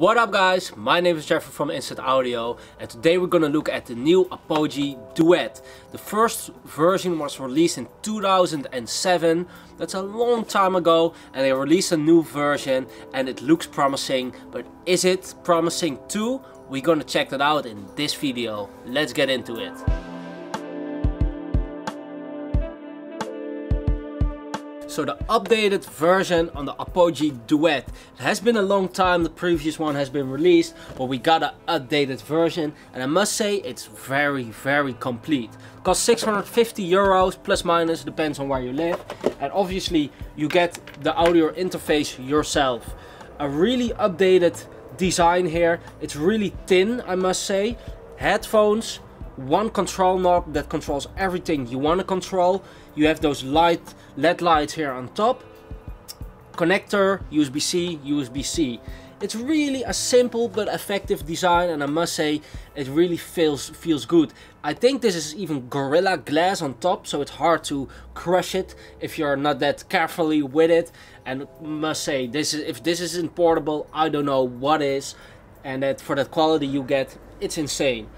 What up guys, my name is Jeffrey from Inside Audio, and today we're gonna look at the new Apogee Duet. The first version was released in 2007, that's a long time ago, and they released a new version and it looks promising, but is it promising too? We're gonna check that out in this video. Let's get into it. So the updated version on the Apogee Duet. It has been a long time, the previous one has been released, but we got an updated version, and I must say it's very complete. It costs 650 euros plus minus, depends on where you live, and obviously you get the audio interface yourself. A really updated design here, it's really thin I must say. Headphones, one control knob that controls everything you want to control. You have those LED lights here on top. Connector, USB-C, USB-C. It's really a simple but effective design, and I must say it really feels good. I think this is even Gorilla Glass on top, so it's hard to crush it if you're not that carefully with it. And I must say, if this isn't portable, I don't know what is. And that for that quality you get, it's insane.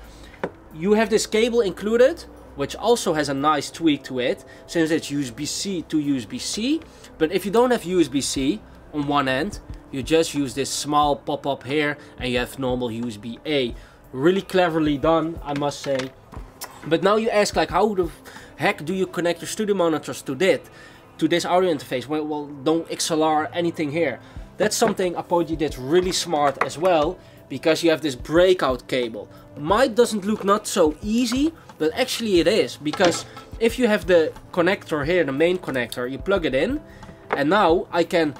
You have this cable included, which also has a nice tweak to it, since it's USB-C to USB-C. But if you don't have USB-C on one end, you just use this small pop-up here and you have normal USB-A. Really cleverly done, I must say. But now you ask, like, how the heck do you connect your studio monitors to this audio interface? Well, don't XLR anything here. That's something Apogee did really smart as well, because you have this breakout cable. Might doesn't look not so easy, but actually it is, because if you have the connector here, the main connector, you plug it in, and now I can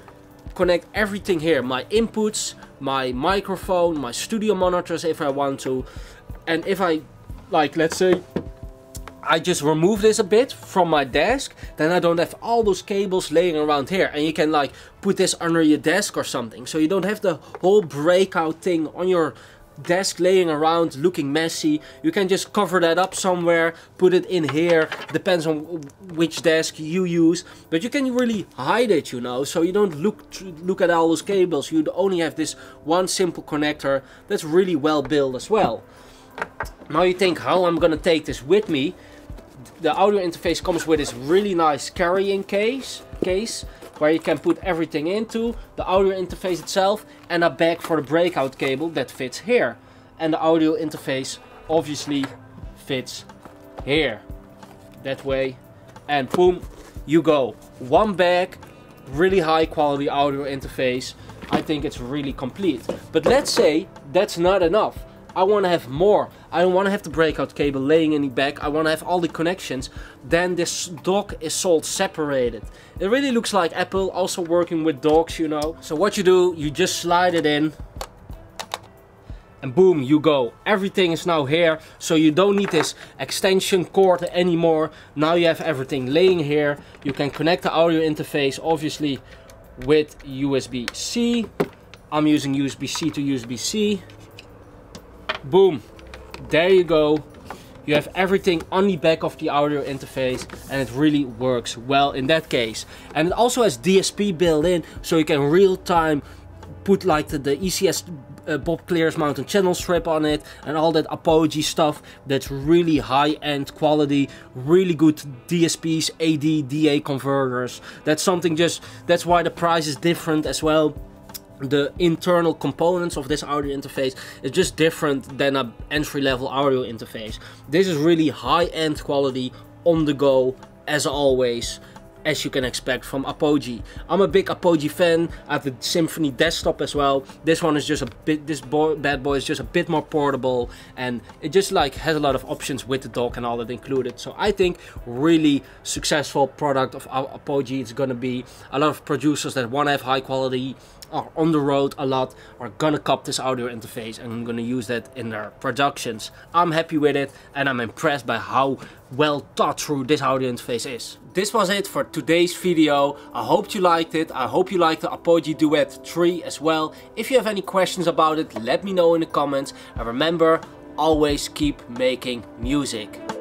connect everything here, my inputs, my microphone, my studio monitors if I want to. And if I, like, let's say I just remove this a bit from my desk, then I don't have all those cables laying around here, and you can, like, put this under your desk or something, so you don't have the whole breakout thing on your desk laying around looking messy. You can just cover that up somewhere, put it in here, depends on which desk you use, but you can really hide it, you know, so you don't look at all those cables. You only have this one simple connector that's really well built as well. Now you think, how I'm gonna take this with me? The audio interface comes with this really nice carrying case where you can put everything into, the audio interface itself, and a bag for the breakout cable that fits here. And the audio interface obviously fits here, that way, and boom, you go. One bag, really high quality audio interface. I think it's really complete. But let's say that's not enough. I want to have more. I don't want to have the breakout cable laying in the back. I want to have all the connections. Then this dock is sold separated. It really looks like Apple also working with docks, you know. So what you do, you just slide it in, and boom, you go. Everything is now here, so you don't need this extension cord anymore. Now you have everything laying here. You can connect the audio interface, obviously, with USB-C. I'm using USB-C to USB-C. Boom, there you go. You have everything on the back of the audio interface, and it really works well in that case. And it also has DSP built in, so you can real time put, like, the ECS Bob Clears mountain channel strip on it and all that Apogee stuff. That's really high end quality, really good DSPs, AD/DA converters. That's something, just that's why the price is different as well. The internal components of this audio interface is just different than an entry-level audio interface. This is really high-end quality, on the go, as always, as you can expect from Apogee. I'm a big Apogee fan. I have the Symphony desktop as well. This one is just a bit, this bad boy is just a bit more portable, and it just, like, has a lot of options with the dock and all that included. So I think really successful product of Apogee. It's gonna be a lot of producers that wanna have high quality, are on the road a lot, are gonna cop this audio interface and I'm gonna use that in their productions. I'm happy with it, and I'm impressed by how well thought through this audio interface is. This was it for today's video. I hope you liked it. I hope you liked the Apogee Duet 3 as well. If you have any questions about it, let me know in the comments, and remember, always keep making music.